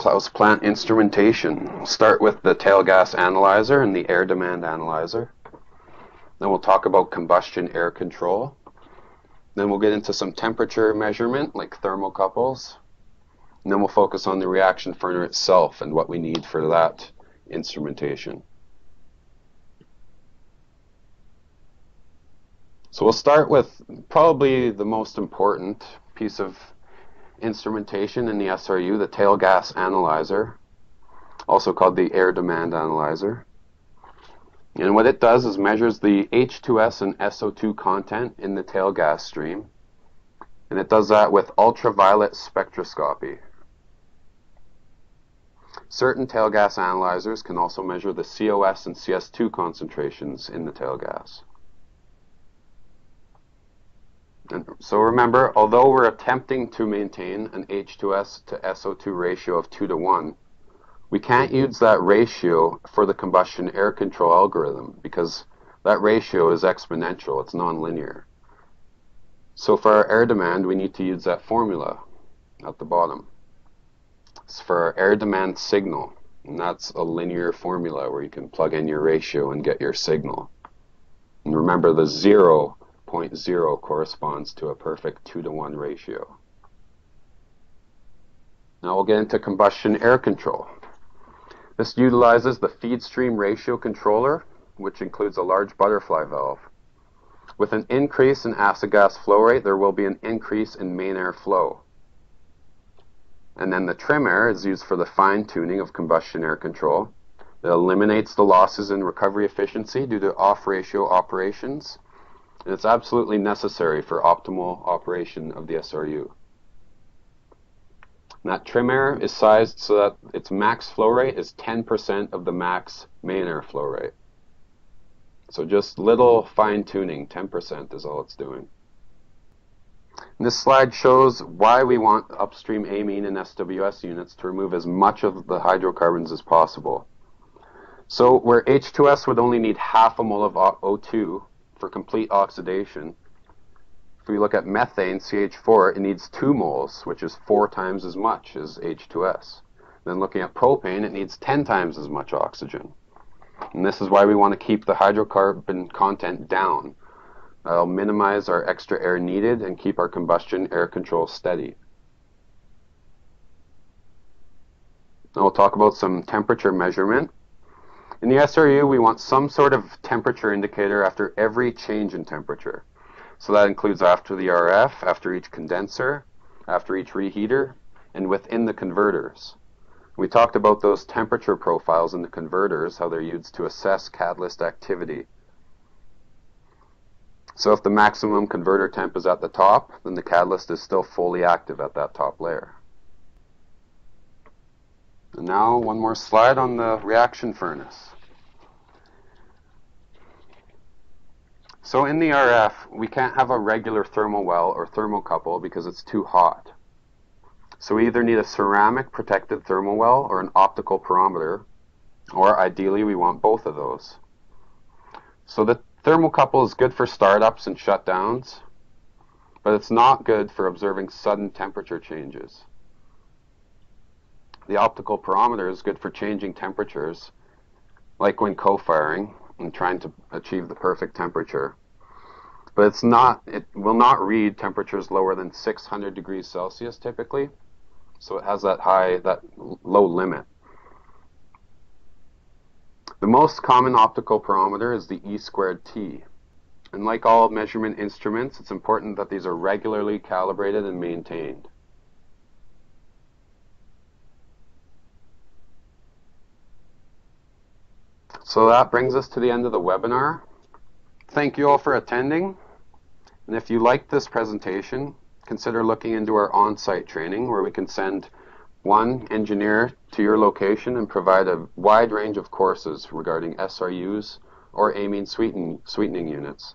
Claus Plant Instrumentation. We'll start with the tail gas analyzer and the air demand analyzer. Then we'll talk about combustion air control. Then we'll get into some temperature measurement like thermocouples. And then we'll focus on the reaction burner itself and what we need for that instrumentation. So we'll start with probably the most important piece of instrumentation in the SRU, the tail gas analyzer, also called the air demand analyzer. And what it does is measures the H2S and SO2 content in the tail gas stream. And it does that with ultraviolet spectroscopy. Certain tail gas analyzers can also measure the COS and CS2 concentrations in the tail gas. And so remember, although we're attempting to maintain an H2S to SO2 ratio of 2:1, we can't use that ratio for the combustion air control algorithm because that ratio is exponential, it's nonlinear. So for our air demand, we need to use that formula at the bottom. It's for our air demand signal, and that's a linear formula where you can plug in your ratio and get your signal. And remember, the 0.0 corresponds to a perfect 2:1 ratio. Now we'll get into combustion air control. This utilizes the feed stream ratio controller, which includes a large butterfly valve. With an increase in acid gas flow rate, there will be an increase in main air flow. And then the trim air is used for the fine-tuning of combustion air control. It eliminates the losses in recovery efficiency due to off-ratio operations. And it's absolutely necessary for optimal operation of the SRU. And that trim air is sized so that its max flow rate is 10% of the max main air flow rate. So just little fine-tuning, 10% is all it's doing. And this slide shows why we want upstream amine and SWS units to remove as much of the hydrocarbons as possible. So where H2S would only need half a mole of O2, for complete oxidation, if we look at methane, CH4, it needs 2 moles, which is 4 times as much as H2S. Then looking at propane, it needs 10 times as much oxygen. And this is why we want to keep the hydrocarbon content down. That'll minimize our extra air needed and keep our combustion air control steady. Now we'll talk about some temperature measurement. In the SRU, we want some sort of temperature indicator after every change in temperature. So that includes after the RF, after each condenser, after each reheater, and within the converters. We talked about those temperature profiles in the converters, how they're used to assess catalyst activity. So if the maximum converter temp is at the top, then the catalyst is still fully active at that top layer. And now one more slide on the reaction furnace. So in the RF, we can't have a regular thermal well or thermocouple because it's too hot. So we either need a ceramic protected thermal well or an optical pyrometer, or ideally we want both of those. So the thermocouple is good for startups and shutdowns, but it's not good for observing sudden temperature changes. The optical pyrometer is good for changing temperatures, like when co-firing and trying to achieve the perfect temperature. But it will not read temperatures lower than 600 degrees Celsius typically, so it has that low limit. The most common optical pyrometer is the E squared T. And like all measurement instruments, it's important that these are regularly calibrated and maintained. So that brings us to the end of the webinar. Thank you all for attending. And if you liked this presentation, consider looking into our on-site training where we can send one engineer to your location and provide a wide range of courses regarding SRUs or amine sweetening units.